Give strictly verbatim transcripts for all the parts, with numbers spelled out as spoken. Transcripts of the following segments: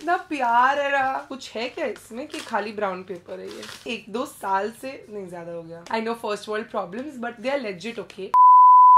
इतना प्यार है रहा। कुछ है क्या इसमें कि खाली ब्राउन पेपर है ये? एक दो साल से नहीं, ज्यादा हो गया। I know first world problems but they are legit okay.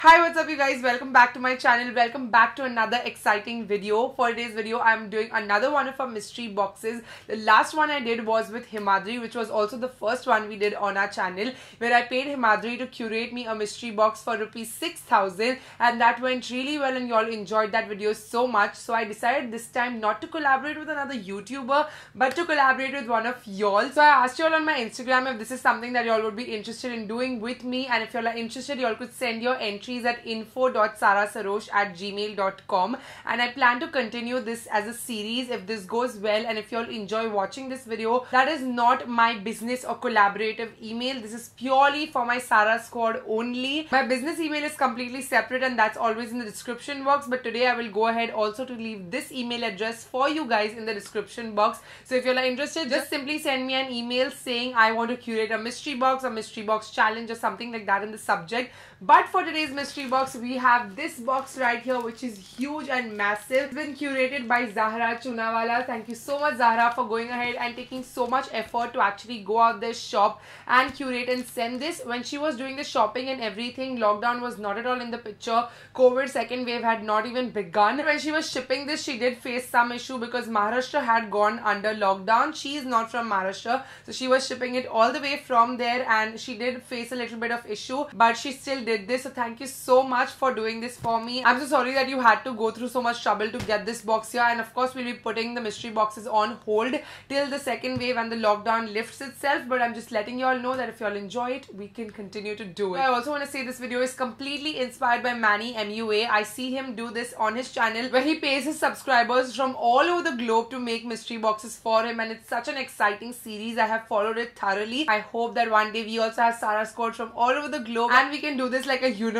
Hi, what's up you guys? Welcome back to my channel. Welcome back to another exciting video. For today's video, I am doing another one of our mystery boxes. The last one I did was with Himadri, which was also the first one we did on our channel, where I paid Himadri to curate me a mystery box for rupees six thousand, and that went really well and y'all enjoyed that video so much. So I decided this time not to collaborate with another YouTuber, but to collaborate with one of y'all. So I asked y'all on my Instagram if this is something that y'all would be interested in doing with me, and if y'all are interested, y'all could send your entry at info dot sarah sarosh at gmail dot com, and I plan to continue this as a series if this goes well and if you all enjoy watching this video. That is not my business or collaborative email. This is purely for my Sarah squad only. My business email is completely separate and that's always in the description box, but today I will go ahead also to leave this email address for you guys in the description box. So if you all are interested, just simply send me an email saying I want to curate a mystery box or mystery box challenge or something like that in the subject. But for today's mystery box, we have this box right here, which is huge and massive. It's been curated by Zahra Chunawala. Thank you so much, Zahra, for going ahead and taking so much effort to actually go out there, shop and curate and send this. When she was doing the shopping and everything, lockdown was not at all in the picture. COVID second wave had not even begun. When she was shipping this, she did face some issue because Maharashtra had gone under lockdown. She is not from Maharashtra, so she was shipping it all the way from there and she did face a little bit of issue, but she still did this. So thank you so much for doing this for me. I'm so sorry that you had to go through so much trouble to get this box here, and of course we'll be putting the mystery boxes on hold till the second wave and the lockdown lifts itself, but I'm just letting you all know that if you all enjoy it, we can continue to do it. I also want to say this video is completely inspired by Manny M U A. I see him do this on his channel where he pays his subscribers from all over the globe to make mystery boxes for him, and it's such an exciting series. I have followed it thoroughly. I hope that one day we also have Sarah squad from all over the globe and we can do this like a universe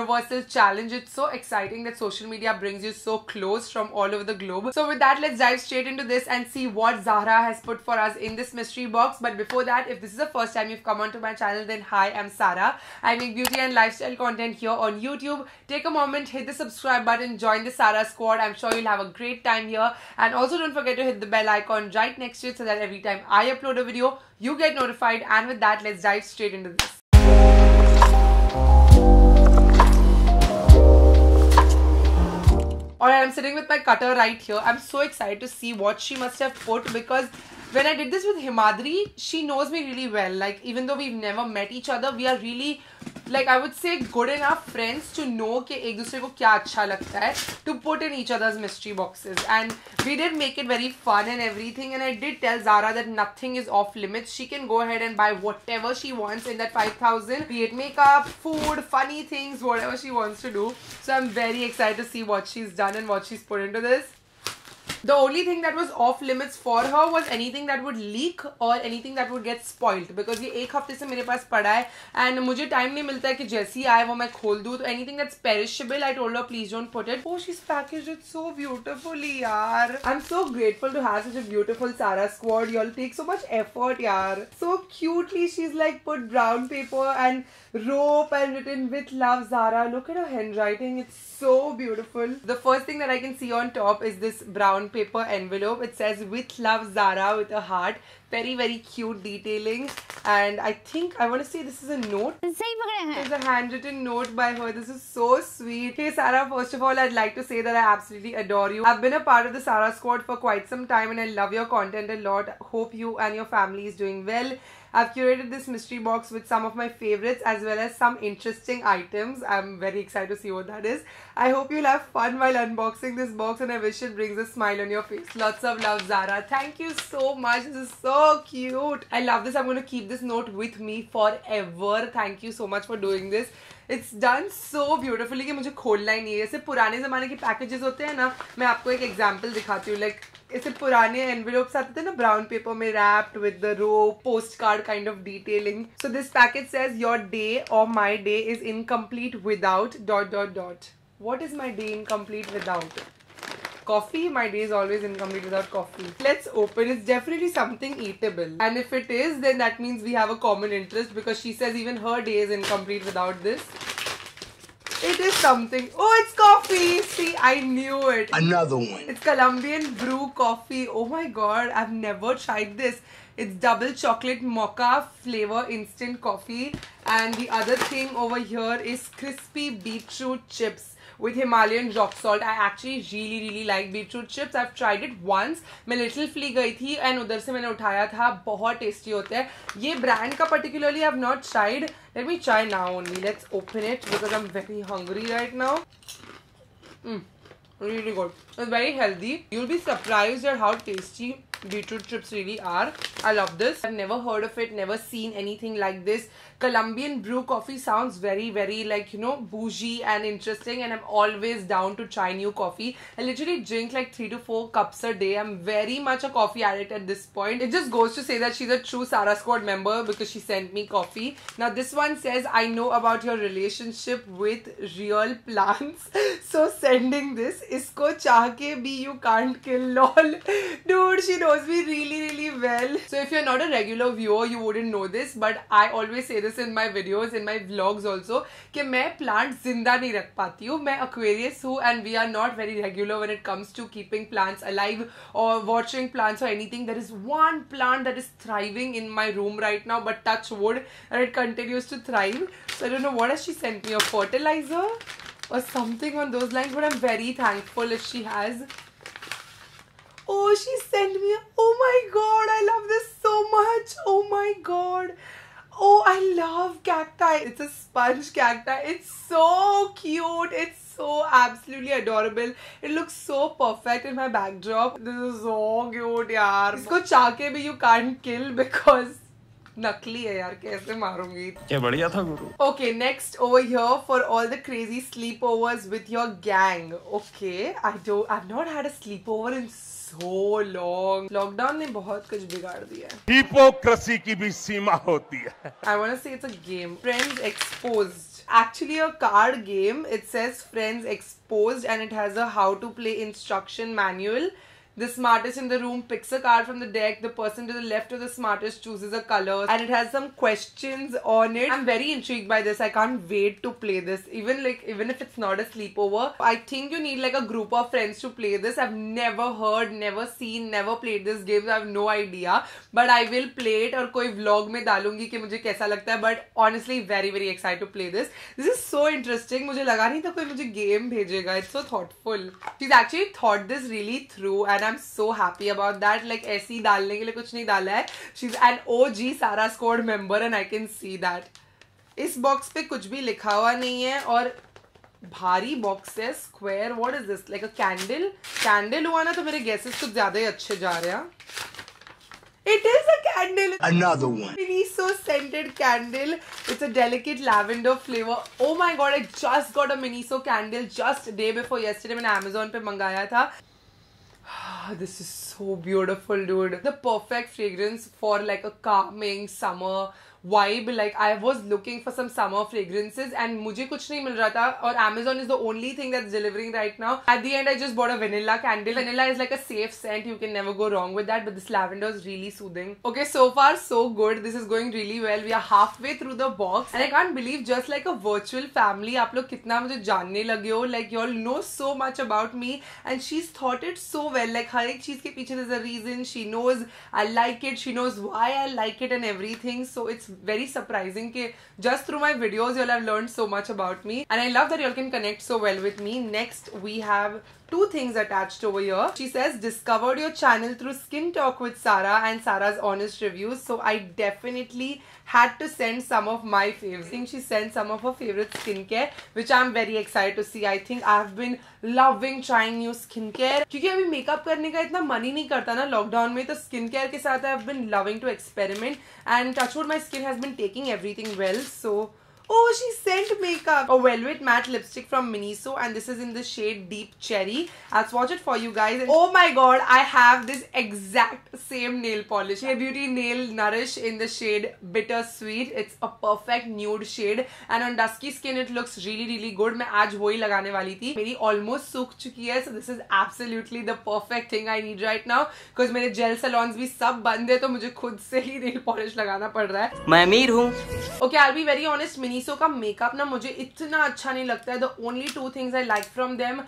challenge. It's so exciting that social media brings you so close from all over the globe. So with that, let's dive straight into this and see what Zahra has put for us in this mystery box. But before that, if this is the first time you've come onto my channel, then hi, I'm Sarah. I make beauty and lifestyle content here on YouTube. Take a moment, hit the subscribe button, join the Sarah squad. I'm sure you'll have a great time here. And also don't forget to hit the bell icon right next to it so that every time I upload a video, you get notified. And with that, let's dive straight into this. Alright, I'm sitting with my cutter right here. I'm so excited to see what she must have put, because when I did this with Himadri, she knows me really well. Like, even though we've never met each other, we are really, like, I would say good enough friends to know कि एक दूसरे को क्या अच्छा लगता है, to put in each other's mystery boxes. And we did make it very fun and everything, and I did tell Zahra that nothing is off limits. She can go ahead and buy whatever she wants in that five thousand, be it makeup, food, funny things, whatever she wants to do. So I'm very excited to see what she's done and what she's put into this. The only thing that was off limits for her was anything that would leak or anything that would get spoiled, because ये एक हफ्ते से मेरे पास पड़ा है and मुझे time नहीं मिलता है कि जैसी आए वो मैं खोल दूँ. तो anything that's perishable, I told her please don't put it. Oh, she's packaged it so beautifully, यार. I'm so grateful to have such a beautiful Sarah squad. Y'all take so much effort, यार. So cutely she's like put brown paper and rope and written with love, Zahra. Look at her handwriting. It's so beautiful. The first thing that I can see on top is this brown paper envelope. It says with love Zahra with a heart. Very very cute detailing, and I think I want to say this is a note. It's a handwritten note by her. This is so sweet. Hey Sarah, first of all I'd like to say that I absolutely adore you. I've been a part of the Sarah squad for quite some time and I love your content a lot. Hope you and your family is doing well. I've curated this mystery box with some of my favorites as well as some interesting items. I'm very excited to see what that is. I hope you'll have fun while unboxing this box and I wish it brings a smile on your face. Lots of love, Zahra. Thank you so much. This is so cute. I love this. I'm going to keep this note with me forever. Thank you so much for doing this. It's done so beautifully कि मुझे खोलना ही नहीं है. ऐसे पुराने ज़माने के packages होते हैं ना, मैं आपको एक एग्जांपल दिखाती हूँ. लाइक ऐसे पुराने एनवेलोप्स आते थे ना ब्राउन पेपर में, wrapped with the rope, post card kind of detailing. So this package says your day और my day is incomplete without dot dot dot. What is my day incomplete without coffee? My day is always incomplete without coffee. Let's open. It's definitely something eatable, and if it is, then that means we have a common interest, because she says even her day is incomplete without this. It is something. Oh, it's coffee. See, I knew it. Another one. It's Colombian brew coffee. Oh my god, I've never tried this. It's double chocolate mocha flavor instant coffee. And the other thing over here is crispy beetroot chips with Himalayan rock salt. I actually really really like beetroot chips. I've tried it once. मैं Little Flea गई थी and उधर से मैंने उठाया था. बहुत tasty होता है. ये brand का particularly I've not tried. Let me try now only. Let's open it because I'm very hungry right now. Mm, really good. It's very healthy. You'll be surprised at how tasty beetroot chips really are. I love this. I've never heard of it, never seen anything like this. Colombian brew coffee sounds very very like, you know, bougie and interesting, and I'm always down to try new coffee. I literally drink like three to four cups a day. I'm very much a coffee addict at this point. It just goes to say that she's a true Sarah Squad member because she sent me coffee. Now this one says, I know about your relationship with real plants, so sending this. Isko chaah ke bhi you can't kill, lol. Dude, she knows knows me really really well. So if you're not a regular viewer, you wouldn't know this, but I always say this in my videos, in my vlogs also, कि मैं plants जिंदा नहीं रख पाती हूँ. मैं Aquarius हूँ and we are not very regular when it comes to keeping plants alive or watering plants or anything. There is one plant that is thriving in my room right now, but touch wood and it continues to thrive. So I don't know what has she sent me, a fertilizer or something on those lines, but I'm very thankful if she has. Oh, she sent me. Oh my god, I love this so much. Oh my god. Oh, I love cacti. It's a sponge cacti. It's so cute. It's so absolutely adorable. It looks so perfect in my backdrop. This is so cute, yaar. Isko chaake bhi you can't kill because नकली है यार, कैसे मारूंगी. क्या बढ़िया था गुरु. Okay, next over here for all the crazy sleepovers with your gang. Okay, I do. I've not had a sleepover in so long. Lockdown ने बहुत कुछ बिगाड़ दिया है. हिपोक्रेसी की भी सीमा होती है. I wanna say it's a game. Friends exposed. Actually a card game. It says Friends Exposed and it has a how to play instruction manual. The smartest in the room picks a card from the deck. The person to the left of the smartest chooses a color, and it has some questions on it. I'm very intrigued by this. I can't wait to play this. Even like even if it's not a sleepover, I think you need like a group of friends to play this. I've never heard, never seen, never played this game. So I have no idea, but I will play it. और कोई vlog में डालूंगी कि मुझे कैसा लगता है. But honestly, very very excited to play this. This is so interesting. मुझे लगा नहीं था कोई मुझे game भेजेगा. It's so thoughtful. She's actually thought this really through. And I'm so happy about that. Like ऐसी डालने के लिए कुछ नहीं डाला है. She's an O G Sarah Squad member and I can see that. इस बॉक्स पे कुछ भी लिखा हुआ नहीं है और भारी बॉक्स है. Square. What is this? Like a candle? Candle हुआ ना तो मेरे guesses कुछ ज़्यादा ही अच्छे जा रहे हैं. It is a candle. Another one. Miniso scented candle. It's a delicate lavender flavor. Oh my god! I just got a Miniso candle just day before yesterday. मैंने Amazon पे मंगाया था. This is so beautiful, dude. The perfect fragrance for like a calming summer vibe. Like I was looking for some summer fragrances and मुझे कुछ नहीं मिल रहा था और Amazon is the only thing that's delivering right now. At the end I just bought a vanilla candle. Vanilla is like a safe scent. You can never go wrong with that, but this lavender is really soothing. Okay, so far so good. This is going really well. We are halfway through the box and I can't believe just like a virtual family आप लोग कितना मुझे जानने लगे हो. Like you all know so much about me and she's thought it so well. Like हर एक चीज के पीछे there's a reason. She knows I like it. She knows why I like it and everything. So it's very surprising कि just through my videos you all have learned so much about me and I love that you all can connect so well with me. Next we have two things attached over here. She says discovered your channel through Skin Talk with Sarah and Sarah's honest reviews, so I definitely had to send some of my faves. I think she sent some of her favorite skincare, which I'm very excited to see. I think I've been loving trying new skincare क्योंकि अभी makeup करने का इतना मन ही नहीं करता ना lockdown में, तो स्किन केयर के साथ I've been loving to experiment and touch wood my skin has been taking everything well. So oh, she sent makeup. A velvet matte lipstick from Miniso and this is in the shade Deep Cherry. I'll swatch it for you guys. And oh my god, I have this exact same nail polish. Hey Beauty Nail Nourish in the shade Bittersweet. It's a perfect nude shade and on dusky skin it looks really really good. मैं आज वही लगाने वाली थी. मेरी almost सूख चुकी है, so this is absolutely the perfect thing I need right now because मेरे gel salons भी सब बंद है तो मुझे खुद से ही nail polish लगाना पड़ रहा है. मैं अमीर हूँ. Okay, I'll be very honest. Mini Meesho का मेकअप ना मुझे इतना अच्छा नहीं लगता है. The only two things I like from them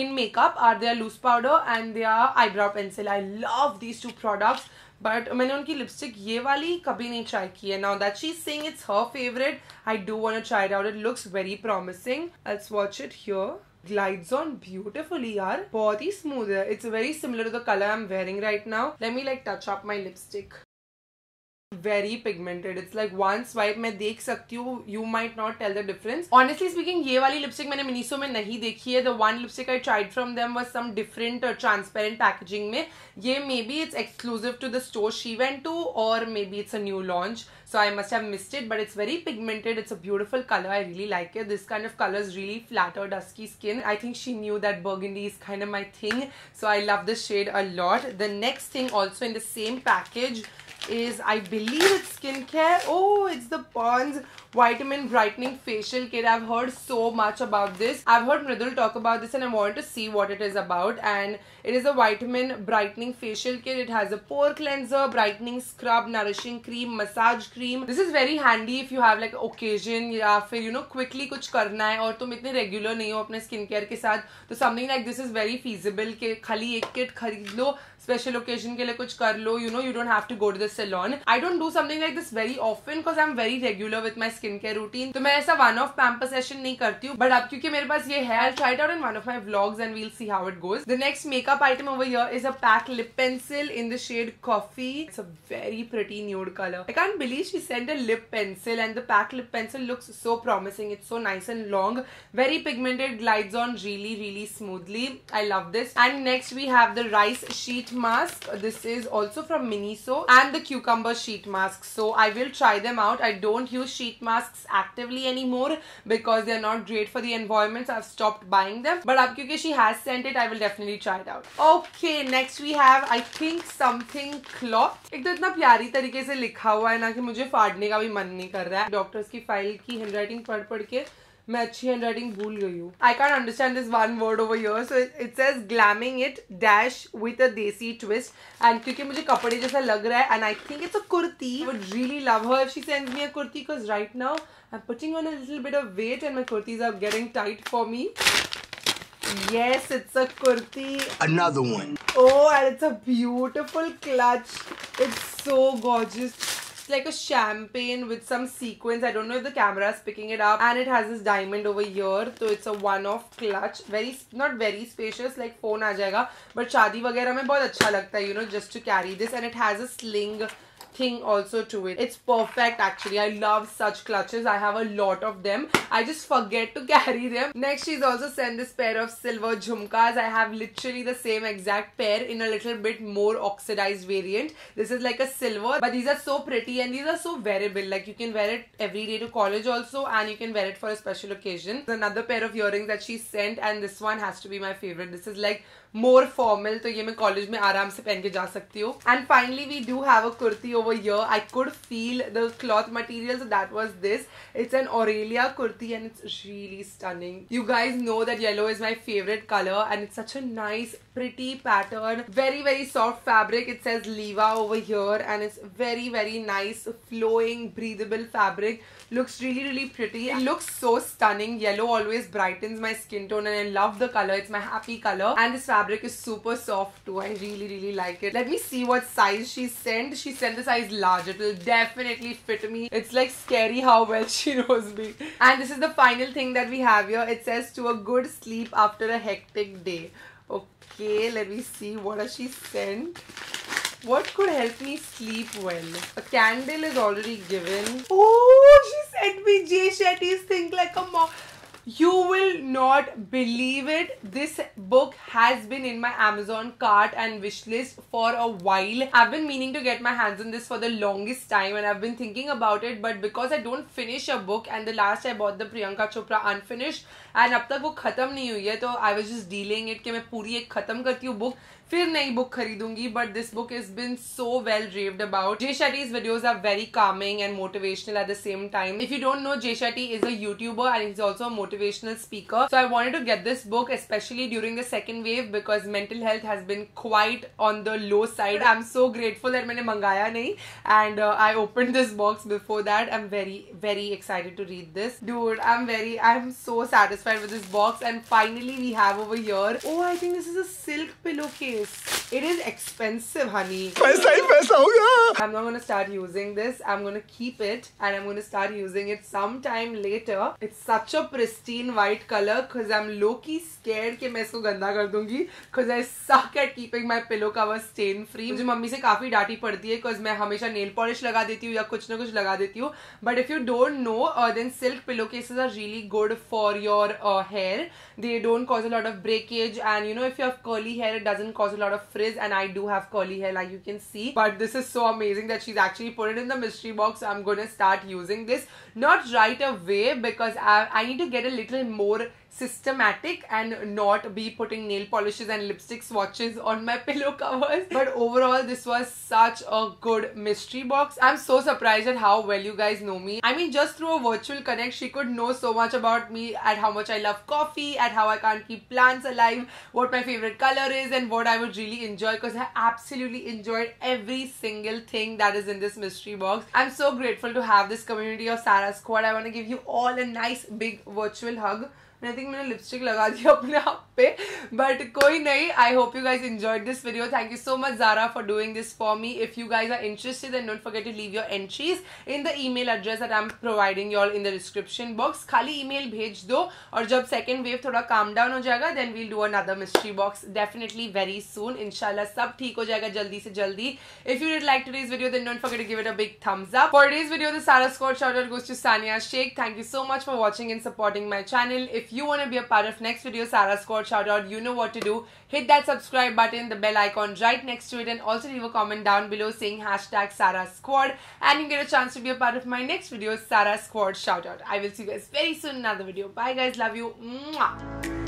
in makeup are their loose powder and their eyebrow pencil. I love these two products. But मैंने उनकी लिपस्टिक ये वाली कभी नहीं ट्राई की है. Now that she is saying it's her favourite, I do want to try it out. It looks very promising. Let's watch it here. Glides on beautifully यार, बहुत ही smooth है. It's very similar to the color I'm wearing right now. Let me like touch up my lipstick. Very pigmented. It's like one swipe मैं देख सकती हूँ. You might not tell the difference. Honestly speaking, ये वाली lipstick मैंने Miniso में नहीं देखी है. The one lipstick I tried from them was some different uh, transparent packaging में. ये maybe it's exclusive to the store she went to, or maybe it's a new launch. So I must have missed it, but it's very pigmented. It's a beautiful color. I really like it. This kind of colors really flatter dusky skin. I think she knew that burgundy is kind of my thing, so I love this shade a lot. The next thing also in the same package is, I believe it's skincare. Oh, it's the Pond's Vitamin Brightening Facial Kit. I've heard so much about this. I've heard Mridul talk about this and I wanted to see what it is about. And it is a vitamin brightening facial kit. It has a pore cleanser, brightening scrub, nourishing cream, massage cream. This is very handy if you have like occasion या फिर you know quickly कुछ करना है और तुम इतने regular नहीं हो अपने स्किन केयर के साथ, तो something like this is very feasible कि खाली एक किट खरीद लो, स्पेशल ओकेजन के लिए कुछ कर लो. You know you don't have to go to the salon. I don't do something like this very often because I am very regular with my skin care routine, तो मैं ऐसा one of pamper session नहीं करती हूँ. But अब क्योंकि मेरे पास ये है, I try it out in one of my vlogs and we'll see how it goes. The next makeup item over here is a pack lip pencil in the shade coffee. It's a very pretty nude colour. I can't believe she sent a lip pencil and the pack lip pencil looks so promising. It's so nice and long, very pigmented, glides on really really smoothly. I love this. And next we have the rice sheet mask. This is also from Miniso, and the cucumber sheet mask. So I will try them out. I don't use sheet masks actively anymore because they are not great for the environment, so I've stopped buying them. But ab kyunki she has sent it, I will definitely try it out. Okay, next we have I think something cloth. एक तो इतना प्यारी तरीके से लिखा हुआ है ना कि मुझे फाड़ने का भी मन नहीं कर रहा है. डॉक्टर्स की फाइल की हैंडराइटिंग पढ़ पढ़ के मैं अच्छी हैंड राइटिंग भूल गई हूँ. I can understand this one word over here. So it says glamming it dash with a desi twist. And क्योंकि मुझे कपड़े जैसा लग रहा है and I think it's a kurti. Would really love her if she sends me a kurti because right now I am putting on a little bit of weight and my kurtis are getting tight for me. Yes, it's a kurti. Another one. Oh, and it's a beautiful clutch. It's so gorgeous. It's like a champagne with some sequins. I don't know if the camera is picking it up, and it has this diamond over here. So it's a one-off clutch. Very not very spacious, like phone आ जाएगा. But शादी वगैरह में बहुत अच्छा लगता है, you know, just to carry this. And it has a sling thing also to it. It's perfect actually. I love such clutches. I have a lot of them. I just forget to carry them. Next, she's also sent this pair of silver jhumkas. I have literally the same exact pair in a little bit more oxidized variant. This is like a silver, but these are so pretty and these are so wearable. Like you can wear it every day to college also, and you can wear it for a special occasion. There's another pair of earrings that she sent, and this one has to be my favorite. This is like more formal, तो ये मैं college में आराम से पहन के जा सकती हूँ. And finally, we do have a kurti over here. I could feel the cloth material, so that was this. It's an Aurelia kurti and it's really stunning. You guys know that yellow is my favorite color, and it's such a nice, pretty pattern. Very, very soft fabric. It says Leva over here, and it's very, very nice, flowing, breathable fabric. Looks really, really pretty. It looks so stunning. Yellow always brightens my skin tone, and I love the color. It's my happy color, and this fabric. Fabric is super soft too. I really, really like it. Let me see what size she sent. She sent the size large. It will definitely fit me. It's like scary how well she knows me. And this is the final thing that we have here. It says to a good sleep after a hectic day. Okay, let me see what has she sent. What could help me sleep well? A candle is already given. Oh, she sent me Jay Shetty's Think Like a Mom. You will not believe it. This book has been in my Amazon cart and wish list for a while. I've been meaning to get my hands on this for the longest time, and I've been thinking about it. But because I don't finish a book, and the last I bought the Priyanka Chopra unfinished, and अब तक वो खत्म नहीं हुई है, तो I was just dealing it कि मैं पूरी एक खत्म करती हूँ book. फिर नई बुक खरीदूंगी, but this book is been so well raved about. Jay Shetty's videos are very calming and motivational at the same time. If you don't know, Jay Shetty is a YouTuber and he's also a motivational speaker. So I wanted to get this book, especially during the second wave, because mental health has been quite on the low side. I'm so grateful that मैंने मंगाया नहीं, and uh, I opened this box before that. I'm very, very excited to read this, dude. I'm very, I'm so satisfied with this box, and finally we have over here. Oh, I think this is a silk pillowcase. It is expensive, honey. पैसा ही पैसा होगा. I'm not gonna start using this. I'm gonna keep it and I'm gonna start using it sometime later. It's such a pristine white color because I'm low-key scared कि मैं इसको गंदा कर दूंगी because I suck at keeping my pillow cover stain free. मुझे mummy से काफी डांटी पड़ती है because मैं हमेशा nail polish लगा देती हूँ या कुछ ना कुछ लगा देती हूँ. But if you don't know, uh, then silk pillowcases are really good for your uh, hair. They don't cause a lot of breakage and you know if you have curly hair, it doesn't cause a lot of frizz. And I do have curly hair, like you can see. But this is so amazing that she's actually put it in the mystery box. So I'm gonna start using this, not right away because I, I need to get a little more systematic and not be putting nail polishes and lipstick swatches on my pillow covers. But overall, this was such a good mystery box. I'm so surprised at how well you guys know me. I mean, just through a virtual connect, she could know so much about me, at how much I love coffee, at how I can't keep plants alive, what my favorite color is, and what I would really enjoy because I absolutely enjoyed every single thing that is in this mystery box. I'm so grateful to have this community of Sarah Squad. I want to give you all a nice big virtual hug. I think मैंने lipstick लगा दिया अपने आप पे, but कोई नहीं. I hope you guys enjoyed this video. Thank you so much Zahra for doing this for me. If you guys are interested, then don't forget to leave your entries in the email address that I'm providing you all in the description box. खाली email भेज दो और जब second wave थोड़ा calm down हो जाएगा, then we'll do another mystery box definitely very soon. Inshallah सब ठीक हो जाएगा जल्दी से जल्दी. If you did like today's video, then don't forget to give it a big thumbs up. For today's video, the Sarah Squad shout out goes to Sania Sheikh. Thank you so much for watching and supporting my channel. If If you want to be a part of next video Sarah Squad shout out, you know what to do. Hit that subscribe button, the bell icon right next to it, and also leave a comment down below saying hashtag Sarah Squad, and you get a chance to be a part of my next video Sarah Squad shout out. I will see you guys very soon in another video. Bye guys, love you. Mwah.